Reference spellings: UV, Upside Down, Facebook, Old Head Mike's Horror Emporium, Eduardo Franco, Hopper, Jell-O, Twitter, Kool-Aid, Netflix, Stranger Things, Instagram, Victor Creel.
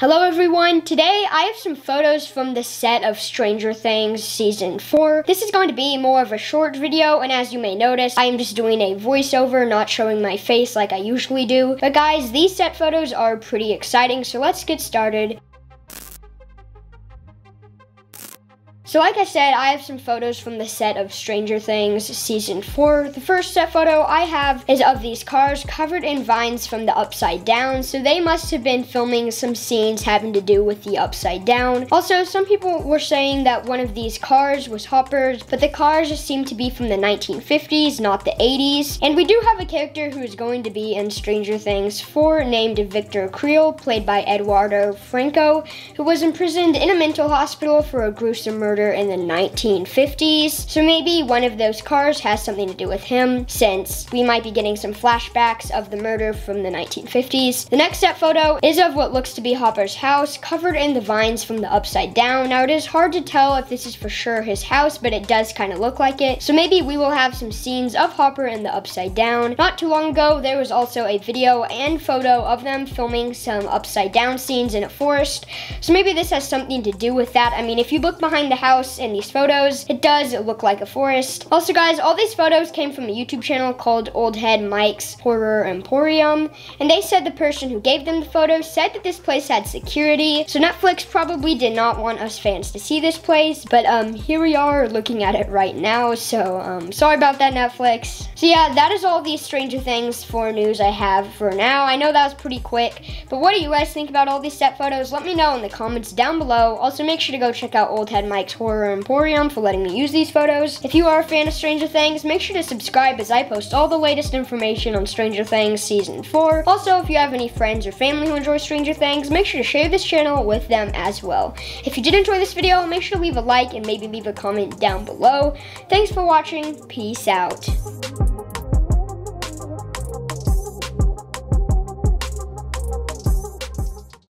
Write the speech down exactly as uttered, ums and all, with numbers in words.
Hello everyone, today I have some photos from the set of Stranger Things Season four. This is going to be more of a short video, and as you may notice, I am just doing a voiceover, not showing my face like I usually do. But guys, these set photos are pretty exciting, so let's get started. So like I said, I have some photos from the set of Stranger Things Season four. The first set photo I have is of these cars covered in vines from the Upside Down, so they must have been filming some scenes having to do with the Upside Down. Also, some people were saying that one of these cars was Hopper's, but the cars just seem to be from the nineteen fifties, not the eighties. And we do have a character who is going to be in Stranger Things four named Victor Creel, played by Eduardo Franco, who was imprisoned in a mental hospital for a gruesome murder in the nineteen fifties. So maybe one of those cars has something to do with him, since we might be getting some flashbacks of the murder from the nineteen fifties. The next set photo is of what looks to be Hopper's house, covered in the vines from the Upside Down. Now it is hard to tell if this is for sure his house, but it does kind of look like it. So maybe we will have some scenes of Hopper in the Upside Down. Not too long ago, there was also a video and photo of them filming some Upside Down scenes in a forest. So maybe this has something to do with that. I mean, if you look behind the house, House in these photos, it does look like a forest. Also guys, all these photos came from a YouTube channel called Old Head Mike's Horror Emporium, and they said the person who gave them the photos said that this place had security, so Netflix probably did not want us fans to see this place, but um, here we are looking at it right now, so um, sorry about that, Netflix. So yeah, that is all these Stranger Things four news I have for now. I know that was pretty quick, but what do you guys think about all these set photos? Let me know in the comments down below. Also, make sure to go check out Old Head Mike's Horror Emporium for letting me use these photos. If you are a fan of Stranger Things, make sure to subscribe as I post all the latest information on Stranger Things Season four. Also, if you have any friends or family who enjoy Stranger Things, make sure to share this channel with them as well. If you did enjoy this video, make sure to leave a like and maybe leave a comment down below. Thanks for watching. Peace out.